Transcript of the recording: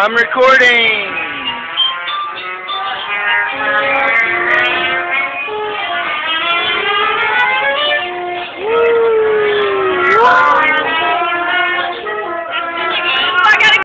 I'm recording.